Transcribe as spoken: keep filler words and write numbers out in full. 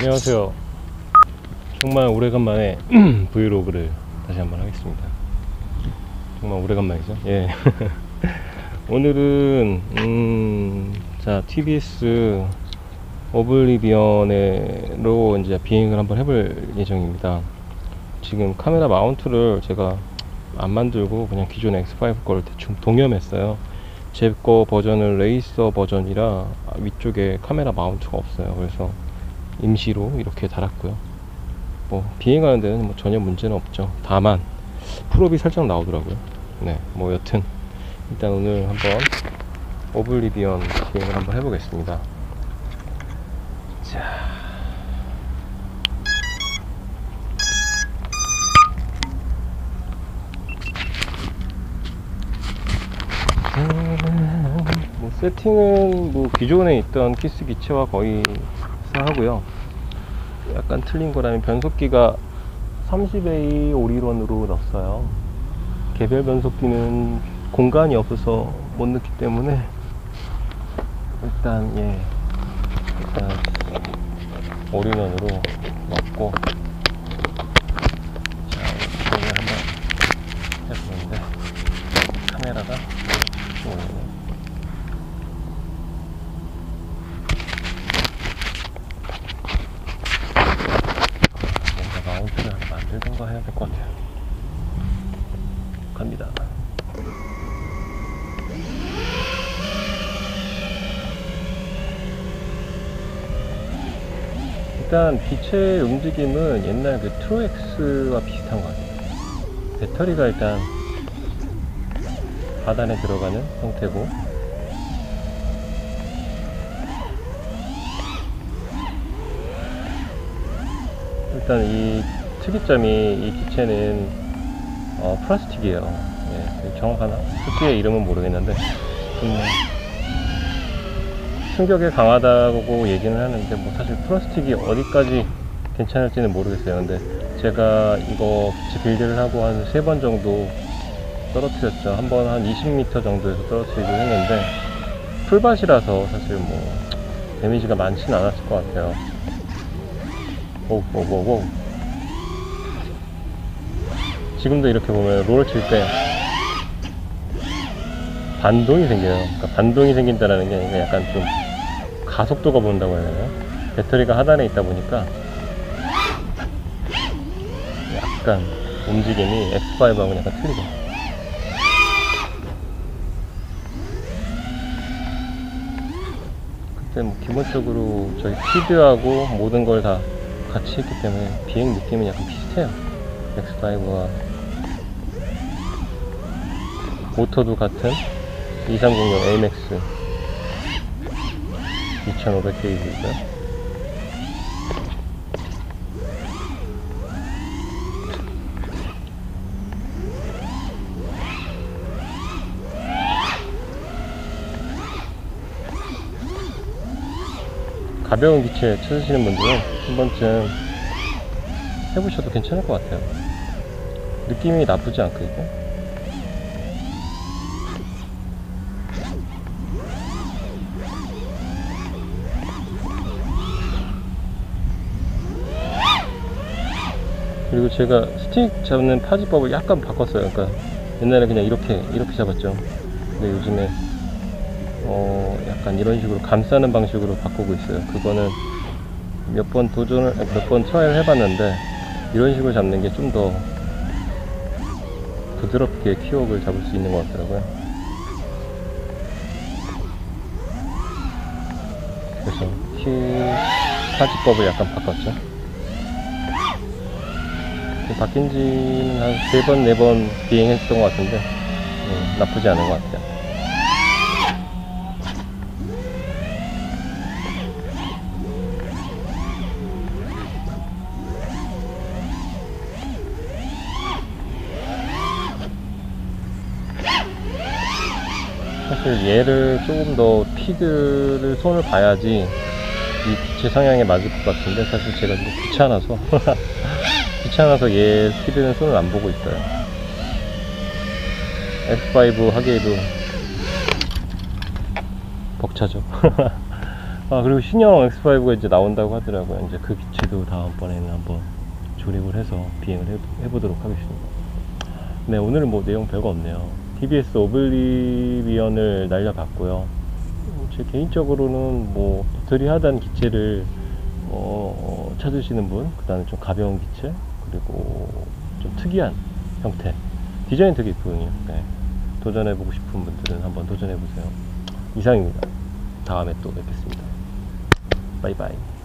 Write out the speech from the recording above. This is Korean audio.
안녕하세요. 정말 오래간만에 브이로그를 다시 한번 하겠습니다. 정말 오래간만이죠? 예. 오늘은 음, 자, 티비에스 오블리비언으로 이제 비행을 한번 해볼 예정입니다. 지금 카메라 마운트를 제가 안 만들고 그냥 기존 엑스 파이브 거를 대충 동염했어요. 제 거 버전은 레이서 버전이라 위쪽에 카메라 마운트가 없어요. 그래서 임시로 이렇게 달았고요. 뭐 비행하는 데는 뭐 전혀 문제는 없죠. 다만 풀업이 살짝 나오더라고요. 네, 뭐 여튼 일단 오늘 한번 오블리비언 비행을 한번 해보겠습니다. 자, 뭐 세팅은 뭐 기존에 있던 키스 기체와 거의 하고요. 약간 틀린 거라면 변속기가 삼십 에이 올인원으로 넣었어요. 개별 변속기는 공간이 없어서 못 넣기 때문에 일단 예 일단 올인원으로 넣고, 자, 이렇게 한번 해보는데 카메라가 좀 올리네. 뭔가 해야 될 것 같아요. 갑니다. 일단 기체의 움직임은 옛날 그 트로엑스와 비슷한 것 같아요. 배터리가 일단 바단에 들어가는 형태고, 일단 이 특이점이 이 기체는 어, 플라스틱이에요. 예, 정확한 특유의 이름은 모르겠는데 좀 충격에 강하다고 얘기는 하는데 뭐 사실 플라스틱이 어디까지 괜찮을지는 모르겠어요. 근데 제가 이거 기체 빌드를 하고 한 세 번 정도 떨어뜨렸죠. 한 번 한 이십 미터 정도에서 떨어뜨리긴 했는데 풀밭이라서 사실 뭐 데미지가 많지는 않았을 것 같아요. 오우 오우 오우 지금도 이렇게 보면 롤 칠 때 반동이 생겨요. 그러니까 반동이 생긴다는 게 약간 좀 가속도가 본다고 해야 되나요? 배터리가 하단에 있다 보니까 약간 움직임이 엑스 파이브하고는 약간 틀리죠. 그때 뭐 기본적으로 저희 피드하고 모든 걸 다 같이 했기 때문에 비행 느낌은 약간 비슷해요. 엑스 파이브와 모터도 같은 이삼공육 에이엠엑스 이천오백 케이고요. 가벼운 기체 찾으시는 분들은 한 번쯤 해보셔도 괜찮을 것 같아요. 느낌이 나쁘지 않고 이거 그리고 제가 스틱 잡는 파지법을 약간 바꿨어요. 그러니까 옛날에 그냥 이렇게 이렇게 잡았죠. 근데 요즘에 어 약간 이런 식으로 감싸는 방식으로 바꾸고 있어요. 그거는 몇 번 도전을 몇 번 트라이를 해봤는데 이런 식으로 잡는 게 좀 더 부드럽게 키웍을 잡을 수 있는 것 같더라고요. 그래서 키파지법을 약간 바꿨죠. 바뀐 지는 한 세 번, 네 번 비행했던 것 같은데 음, 나쁘지 않은 것 같아요. 얘를 조금 더 피드를 손을 봐야지 이 기체 성향에 맞을 것 같은데 사실 제가 좀 귀찮아서 귀찮아서 얘 피드는 손을 안 보고 있어요. 엑스 파이브 하기에도 벅차죠. 아, 그리고 신형 엑스 파이브가 이제 나온다고 하더라고요. 이제 그 기체도 다음번에는 한번 조립을 해서 비행을 해, 해보도록 하겠습니다. 네, 오늘은 뭐 내용 별거 없네요. 티비에스 오블리비언을 날려봤고요. 제 개인적으로는 뭐 버터리하단 기체를 어, 찾으시는 분, 그 다음에 좀 가벼운 기체, 그리고 좀 특이한 형태, 디자인 되게 이쁘거든요. 네, 도전해보고 싶은 분들은 한번 도전해보세요. 이상입니다. 다음에 또 뵙겠습니다. 바이바이.